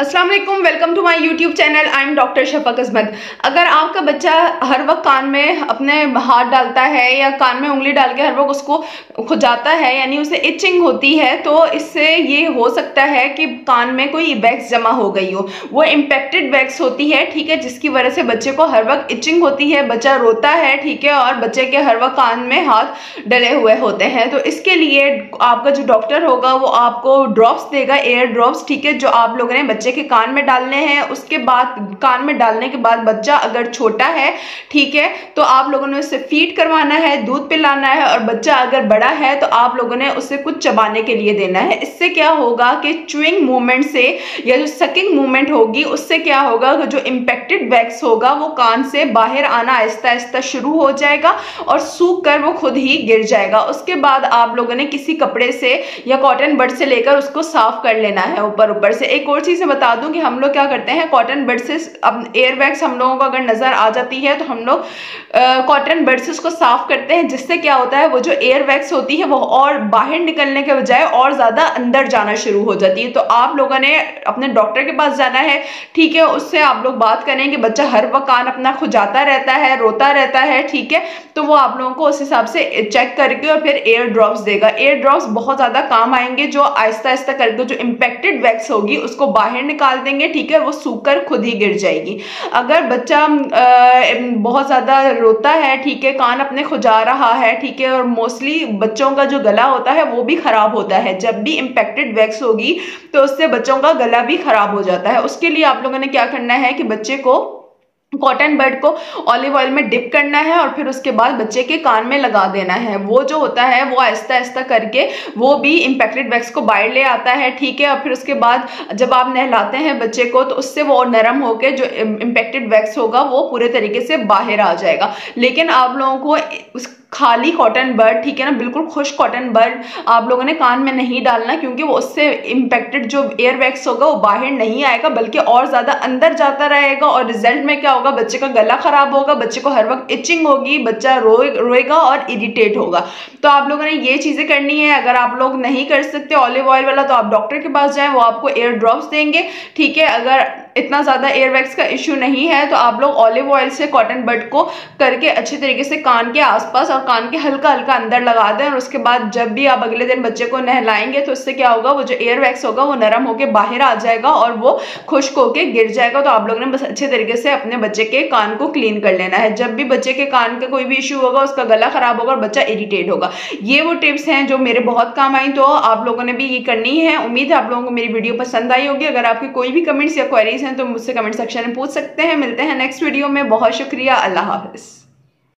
अस्सलाम वालेकुम, welcome to my YouTube channel. I am doctor Shafaq Azmat. अगर आपका बच्चा हर वक्त कान में अपने हाथ डालता है या कान में उंगली डाल के हर वक्त उसको खुजाता है, यानी उसे इचिंग होती है, तो इससे ये हो सकता है कि कान में कोई वैक्स जमा हो गई हो। वो इम्पेक्टेड वैक्स होती है, ठीक है, जिसकी वजह से बच्चे को हर वक्त इचिंग होती है, बच्चा रोता है, ठीक है, और बच्चे के हर वक्त कान में हाथ डले हुए होते हैं। तो इसके लिए आपका जो डॉक्टर होगा वो आपको ड्रॉप्स देगा, एयर ड्रॉप्स, ठीक है, जो आप लोगों ने के कान में डालने हैं। उसके बाद कान में डालने के बाद बच्चा अगर छोटा है, ठीक है, तो आप लोगों ने उसे फीड करवाना है, दूध पिलाना है, और बच्चा अगर बड़ा है तो आप लोगों ने उसे कुछ चबाने के लिए देना है। इससे क्या होगा कि च्यूइंग मूवमेंट से या जो सकिंग मूवमेंट होगी उससे क्या होगा कि जो इम्पेक्टेड वैक्स होगा वो कान से बाहर आना आहिस्ता आहिस्ता शुरू हो जाएगा और सूख कर वो खुद ही गिर जाएगा। उसके बाद आप लोगों ने किसी कपड़े से या कॉटन बड से लेकर उसको साफ कर लेना है ऊपर ऊपर से। एक और चीज़ बता दूं कि हम लोग क्या करते हैं, कॉटन बड से अब एयरवैक्स हम लोगों को अगर नजर आ जाती है तो हम लोग कॉटन बड से उसको साफ करते हैं, जिससे क्या होता है वो जो एयरवैक्स होती है वो और बाहर निकलने के बजाय और ज़्यादा अंदर जाना शुरू हो जाती है। तो आप लोगों ने अपने डॉक्टर के पास जाना है, ठीक है, उससे आप लोग बात करें कि बच्चा हर वक्त कान अपना खुजाता रहता है, रोता रहता है, ठीक है, तो वो आप लोगों को उस हिसाब से चेक करके और फिर एयर ड्रॉप्स देगा। एयर ड्रॉप्स बहुत ज़्यादा काम आएंगे, जो आहिस्ता आहिस्ता करके जो इम्पेक्टेड वैक्स होगी उसको बाहर निकाल देंगे, ठीक है, वो सूखकर खुद ही गिर जाएगी। अगर बच्चा बहुत ज्यादा रोता है, ठीक है, कान अपने खुजा रहा है, ठीक है, और मोस्टली बच्चों का जो गला होता है वो भी खराब होता है। जब भी इम्पेक्टेड वैक्स होगी तो उससे बच्चों का गला भी खराब हो जाता है। उसके लिए आप लोगों ने क्या करना है कि बच्चे को कॉटन बड को ऑलिव ऑयल में डिप करना है और फिर उसके बाद बच्चे के कान में लगा देना है। वो जो होता है वो आहिस्ता आहिस्ता करके वो भी इम्पेक्टेड वैक्स को बाहर ले आता है, ठीक है, और फिर उसके बाद जब आप नहलाते हैं बच्चे को तो उससे वो नरम होकर जो इम्पेक्टेड वैक्स होगा वो पूरे तरीके से बाहर आ जाएगा। लेकिन आप लोगों को खाली कॉटन बड, ठीक है ना, बिल्कुल खुश कॉटन बड आप लोगों ने कान में नहीं डालना, क्योंकि वो उससे इम्पेक्टेड जो एयर वैक्स होगा वो बाहर नहीं आएगा बल्कि और ज़्यादा अंदर जाता रहेगा। और रिजल्ट में क्या होगा, बच्चे का गला ख़राब होगा, बच्चे को हर वक्त इचिंग होगी, बच्चा रोएगा और इरिटेट होगा। तो आप लोगों ने ये चीज़ें करनी है। अगर आप लोग नहीं कर सकते ऑलिव ऑयल वाला तो आप डॉक्टर के पास जाएँ, वो आपको एयर ड्रॉप्स देंगे, ठीक है। अगर इतना ज़्यादा एयरवैक्स का इशू नहीं है तो आप लोग ऑलिव ऑयल से कॉटन बड को करके अच्छे तरीके से कान के आसपास और कान के हल्का हल्का अंदर लगा दें, और उसके बाद जब भी आप अगले दिन बच्चे को नहलाएंगे तो उससे क्या होगा, वो जो एयरवैक्स होगा वो नरम होकर बाहर आ जाएगा और वो खुश्क होकर गिर जाएगा। तो आप लोगों ने बस अच्छे तरीके से अपने बच्चे के कान को क्लीन कर लेना है। जब भी बच्चे के कान का कोई भी इशू होगा उसका गला ख़राब होगा और बच्चा इरिटेट होगा। ये वो टिप्स हैं जो मेरे बहुत काम आई, तो आप लोगों ने भी ये करनी है। उम्मीद है आप लोगों को मेरी वीडियो पसंद आई होगी। अगर आपकी कोई भी कमेंट्स या क्वेरीज तो मुझसे कमेंट सेक्शन में पूछ सकते हैं। मिलते हैं नेक्स्ट वीडियो में। बहुत शुक्रिया, अल्लाह हाफिज़।